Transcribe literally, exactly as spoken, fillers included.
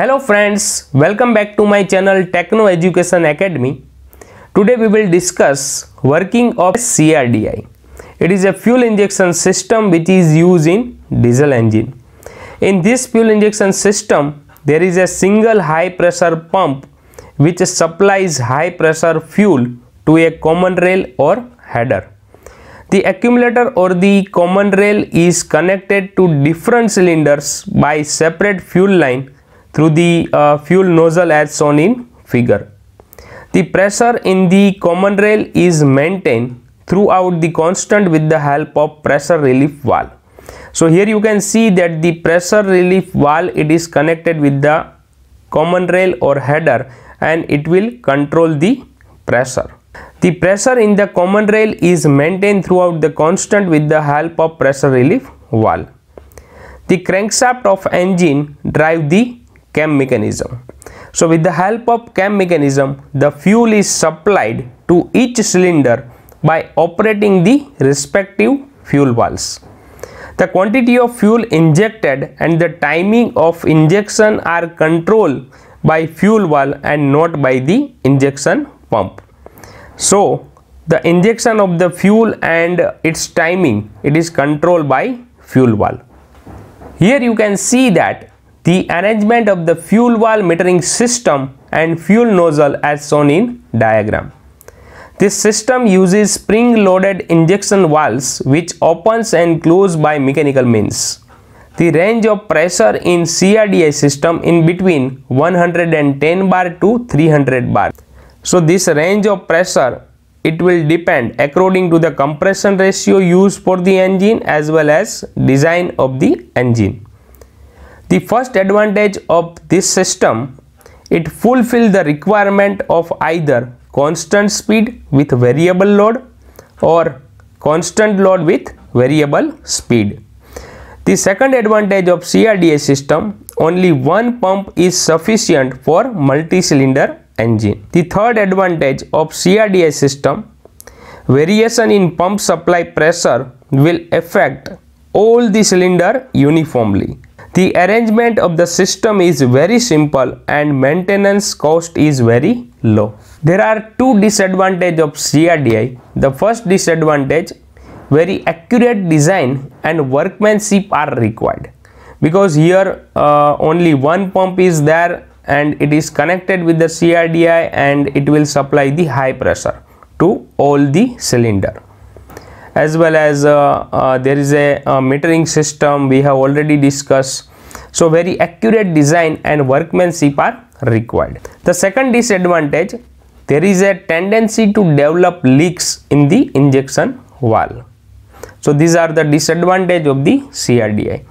Hello friends, welcome back to my channel Techno Education Academy. Today we will discuss working of C R D I. It is a fuel injection system which is used in diesel engine. In this fuel injection system, there is a single high pressure pump which supplies high pressure fuel to a common rail or header. The accumulator or the common rail is connected to different cylinders by separate fuel line through the uh, fuel nozzle as shown in figure. The pressure in the common rail is maintained throughout the constant with the help of pressure relief valve. So here you can see that the pressure relief valve, it is connected with the common rail or header and it will control the pressure. The pressure in the common rail is maintained throughout the constant with the help of pressure relief valve. The crankshaft of engine drive the cam mechanism. So with the help of cam mechanism, the fuel is supplied to each cylinder by operating the respective fuel valves. The quantity of fuel injected and the timing of injection are controlled by fuel valve and not by the injection pump. So the injection of the fuel and its timing, it is controlled by fuel valve. Here you can see that the arrangement of the fuel valve metering system and fuel nozzle as shown in diagram. This system uses spring-loaded injection valves which opens and closes by mechanical means. The range of pressure in C R D I system in between one hundred ten bar to three hundred bar. So this range of pressure, it will depend according to the compression ratio used for the engine as well as design of the engine. The first advantage of this system, it fulfills the requirement of either constant speed with variable load or constant load with variable speed. The second advantage of C R D I system, only one pump is sufficient for multi-cylinder engine. The third advantage of C R D I system, variation in pump supply pressure will affect all the cylinder uniformly. The arrangement of the system is very simple and maintenance cost is very low. There are two disadvantages of C R D I. The first disadvantage, very accurate design and workmanship are required. Because here uh, only one pump is there and it is connected with the C R D I and it will supply the high pressure to all the cylinder. As well as uh, uh, there is a uh, metering system we have already discussed. So very accurate design and workmanship are required. The second disadvantage, there is a tendency to develop leaks in the injection valve. So these are the disadvantage of the C R D I.